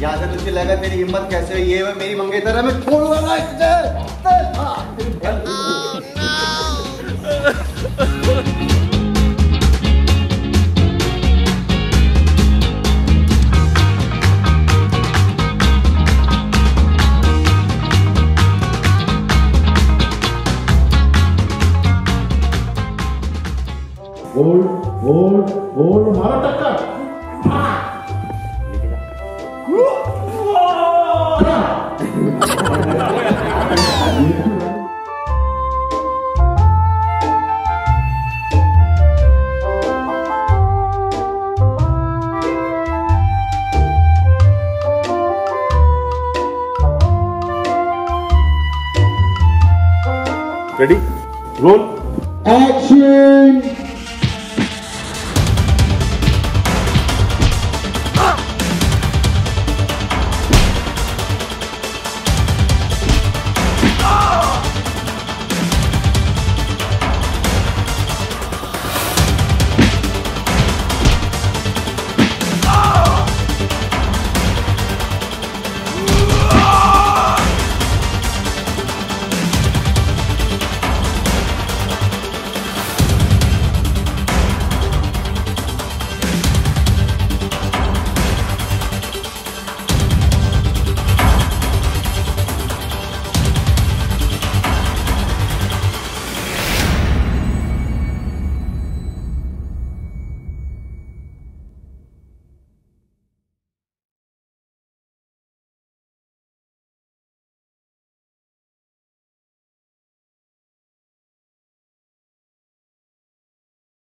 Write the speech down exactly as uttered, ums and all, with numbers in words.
यहाँ से तुझे लगा तेरी हिम्मत कैसे हुई ये मेरी मंगेतर है मैं छोड़ूंगा ना इसे। Hold, hold, hold, मारो टक्कर। Ready? Roll. Action.